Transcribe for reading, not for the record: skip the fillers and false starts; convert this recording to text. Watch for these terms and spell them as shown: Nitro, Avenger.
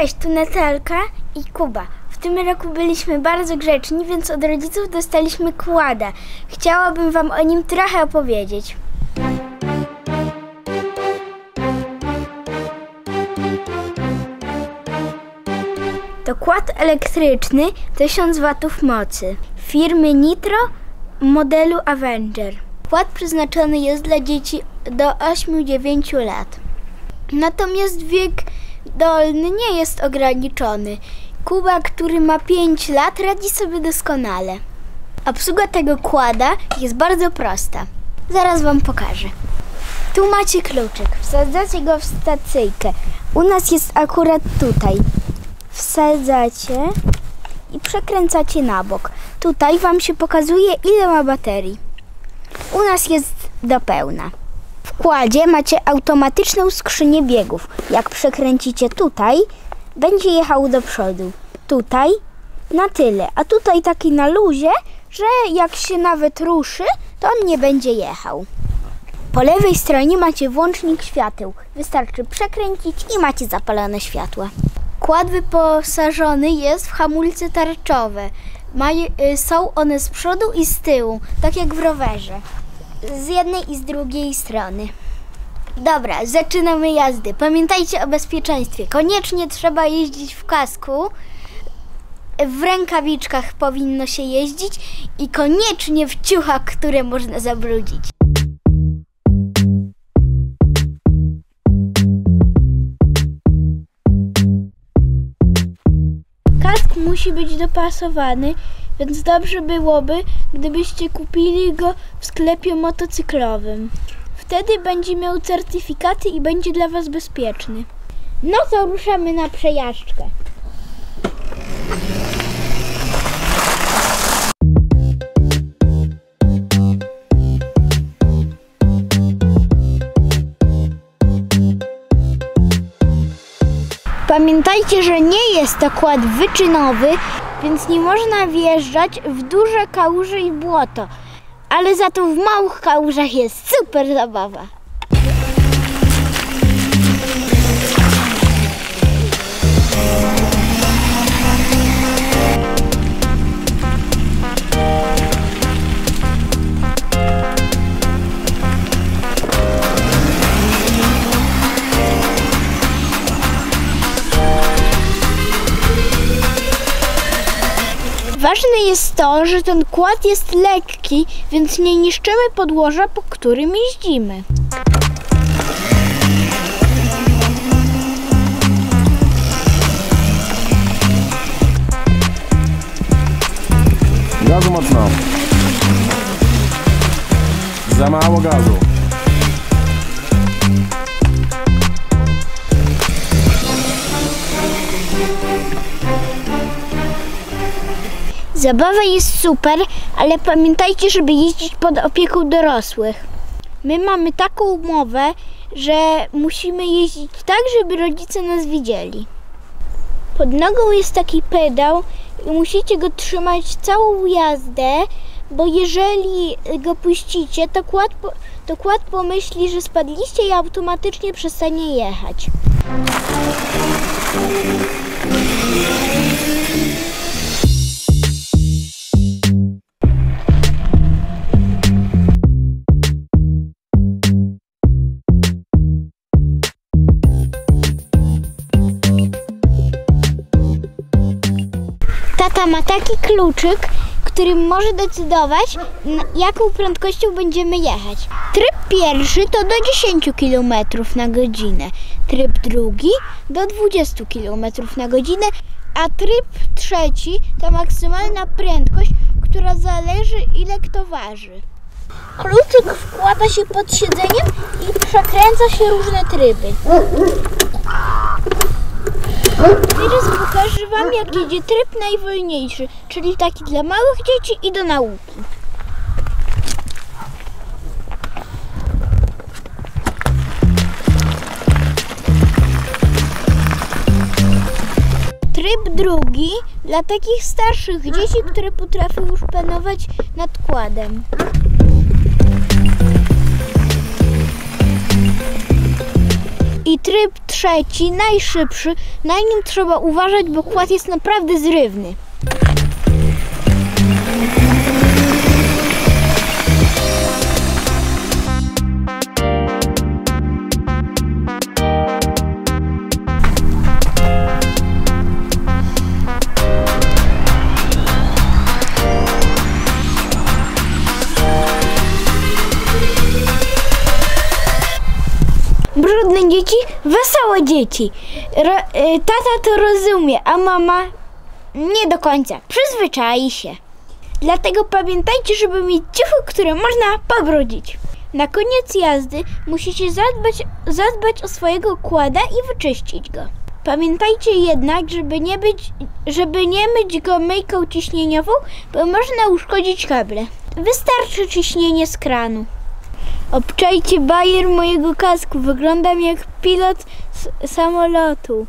Cześć, tu Natalka i Kuba. W tym roku byliśmy bardzo grzeczni, więc od rodziców dostaliśmy kłada. Chciałabym wam o nim trochę opowiedzieć. To kład elektryczny 1000 W mocy firmy Nitro modelu Avenger. Kład przeznaczony jest dla dzieci do 8-9 lat. Natomiast wiek dolny nie jest ograniczony. Kuba, który ma 5 lat, radzi sobie doskonale. Obsługa tego kłada jest bardzo prosta. Zaraz wam pokażę. Tu macie kluczyk. Wsadzacie go w stacyjkę. U nas jest akurat tutaj. Wsadzacie i przekręcacie na bok. Tutaj wam się pokazuje, ile ma baterii. U nas jest do pełna. W kładzie macie automatyczną skrzynię biegów. Jak przekręcicie tutaj, będzie jechał do przodu. Tutaj na tyle, a tutaj taki na luzie, że jak się nawet ruszy, to on nie będzie jechał. Po lewej stronie macie włącznik świateł. Wystarczy przekręcić i macie zapalone światła. Kład wyposażony jest w hamulce tarczowe. Są one z przodu i z tyłu, tak jak w rowerze. Z jednej i z drugiej strony. Dobra, zaczynamy jazdy. Pamiętajcie o bezpieczeństwie. Koniecznie trzeba jeździć w kasku. W rękawiczkach powinno się jeździć i koniecznie w ciuchach, które można zabrudzić. Kask musi być dopasowany, więc dobrze byłoby, gdybyście kupili go w sklepie motocyklowym. Wtedy będzie miał certyfikaty i będzie dla was bezpieczny. No to ruszamy na przejażdżkę. Pamiętajcie, że nie jest to kład wyczynowy, więc nie można wjeżdżać w duże kałuże i błoto, ale za to w małych kałużach jest super zabawa. Ważne jest to, że ten kład jest lekki, więc nie niszczymy podłoża, po którym jeździmy. Gazu mocno. Za mało gazu. Zabawa jest super, ale pamiętajcie, żeby jeździć pod opieką dorosłych. My mamy taką umowę, że musimy jeździć tak, żeby rodzice nas widzieli. Pod nogą jest taki pedał i musicie go trzymać całą jazdę, bo jeżeli go puścicie, to kład pomyśli, że spadliście i automatycznie przestanie jechać. Tata ma taki kluczyk, którym może decydować, jaką prędkością będziemy jechać. Tryb pierwszy to do 10 km na godzinę, tryb drugi do 20 km na godzinę, a tryb trzeci to maksymalna prędkość, która zależy, ile kto waży. Kluczyk wkłada się pod siedzeniem i przekręca się różne tryby. Teraz pokażę wam, jak jedzie tryb najwolniejszy, czyli taki dla małych dzieci i do nauki. Tryb drugi dla takich starszych dzieci, które potrafią już panować nad kładem. I tryb trzeci, najszybszy, na nim trzeba uważać, bo kład jest naprawdę zrywny. Brudne dzieci, wesołe dzieci. Tata to rozumie, a mama nie do końca. Przyzwyczai się. Dlatego pamiętajcie, żeby mieć ciuchy, które można pobrudzić. Na koniec jazdy musicie zadbać o swojego kłada i wyczyścić go. Pamiętajcie jednak, żeby nie myć go myjką ciśnieniową, bo można uszkodzić kable. Wystarczy ciśnienie z kranu. Obczajcie bajer mojego kasku. Wyglądam jak pilot samolotu.